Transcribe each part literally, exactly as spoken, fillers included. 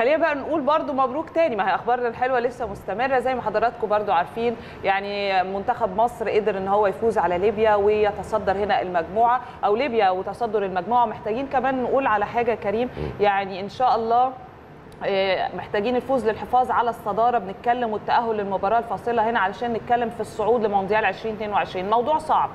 خلينا بقى نقول برضو مبروك تاني، ما هي اخبارنا الحلوه لسه مستمره زي ما حضراتكم برضو عارفين. يعني منتخب مصر قدر ان هو يفوز على ليبيا ويتصدر هنا المجموعه، او ليبيا وتصدر المجموعه. محتاجين كمان نقول على حاجه كريم، يعني ان شاء الله محتاجين الفوز للحفاظ على الصداره، بنتكلم والتاهل للمباراه الفاصله هنا علشان نتكلم في الصعود لمونديال ألفين واثنين وعشرين. موضوع صعب،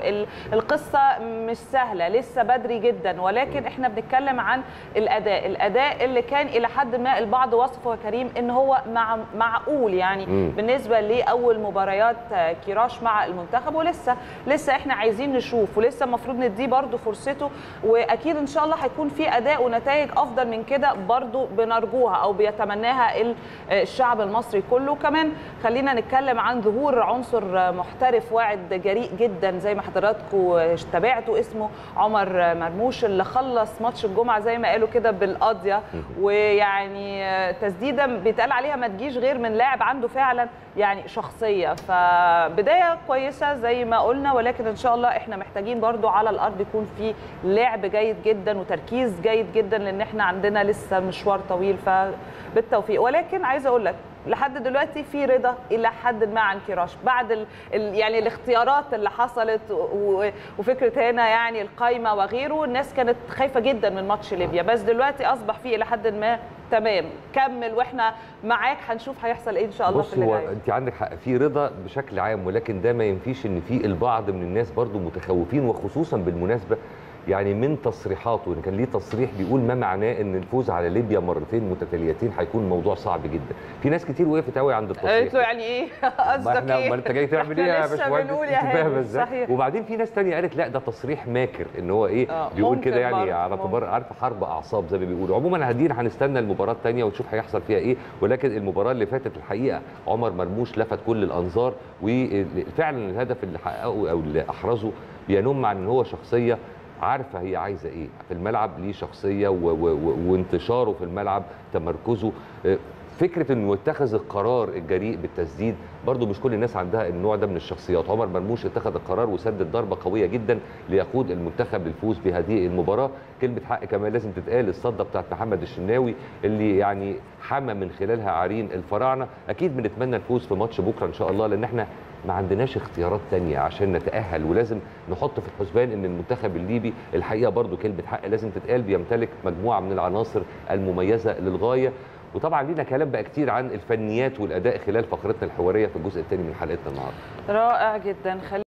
القصه مش سهله، لسه بدري جدا، ولكن احنا بنتكلم عن الاداء، الاداء اللي كان الى حد ما البعض وصفه يا كريم ان هو مع معقول، يعني م. بالنسبه لاول مباريات كيراش مع المنتخب، ولسه لسه احنا عايزين نشوف، ولسه المفروض نديه برده فرصته، واكيد ان شاء الله هيكون في اداء ونتائج افضل من كده برده بنرجوها او بيتمناها الشعب المصري كله. كمان خلينا نتكلم عن ظهور عنصر محترف واعد جريء جدا زي ما حضراتكم تابعتوا، اسمه عمر مرموش، اللي خلص ماتش الجمعه زي ما قالوا كده بالقضيه، ويعني تسديده بيتقال عليها ما تجيش غير من لاعب عنده فعلا يعني شخصيه. فبدايه كويسه زي ما قلنا، ولكن ان شاء الله احنا محتاجين برضو على الارض يكون في لعب جيد جدا وتركيز جيد جدا، لان احنا عندنا لسه مشوار طويل. ف بالتوفيق. ولكن عايزه اقول لك لحد دلوقتي في رضا الى حد ما عن كيراش بعد ال ال يعني الاختيارات اللي حصلت، وفكره هنا يعني القايمه وغيره، الناس كانت خايفه جدا من ماتش ليبيا، بس دلوقتي اصبح في الى حد ما تمام، كمل واحنا معاك، هنشوف هيحصل ايه ان شاء الله في اللي جاي. انت عندك حق في رضا بشكل عام، ولكن ده ما ينفيش ان في البعض من الناس برضو متخوفين، وخصوصا بالمناسبه يعني من تصريحاته، ان كان ليه تصريح بيقول ما معناه ان الفوز على ليبيا مرتين متتاليتين هيكون موضوع صعب جدا. في ناس كتير وقفت قوي عند التصريح، قالت له يعني ايه قصدك ايه؟ ما انت جاي تعمل ايه يا باشمهندس؟ وبعدين في ناس ثانيه قالت لا ده تصريح ماكر، ان هو ايه آه بيقول كده يعني برضه على اعتبار عارفه حرب اعصاب زي ما بيقولوا. عموما هدين هنستنى المباراه الثانيه ونشوف هيحصل فيها ايه، ولكن المباراه اللي فاتت الحقيقه عمر مرموش لفت كل الانظار، وفعلا الهدف اللي حققه او اللي احرزه بينم عن ان هو شخصيه عارفه هي عايزه ايه في الملعب، ليه شخصيه و و و وانتشاره في الملعب، تمركزه، فكره انه يتخذ القرار الجريء بالتسديد، برضو مش كل الناس عندها النوع ده من الشخصيات. عمر مرموش اتخذ القرار وسدد ضربه قويه جدا ليقود المنتخب للفوز بهذه المباراه. كلمه حق كمان لازم تتقال، الصده بتاعت محمد الشناوي اللي يعني حمى من خلالها عرين الفراعنه. اكيد بنتمنى الفوز في ماتش بكره ان شاء الله، لان احنا ما عندناش اختيارات تانية عشان نتأهل، ولازم نحط في الحسبان ان المنتخب الليبي الحقيقه برضو كلمه حق لازم تتقال، بيمتلك مجموعه من العناصر المميزه للغايه. وطبعا لينا كلام بقى كتير عن الفنيات والاداء خلال فقرتنا الحواريه في الجزء الثاني من حلقتنا النهارده. رائع جدا.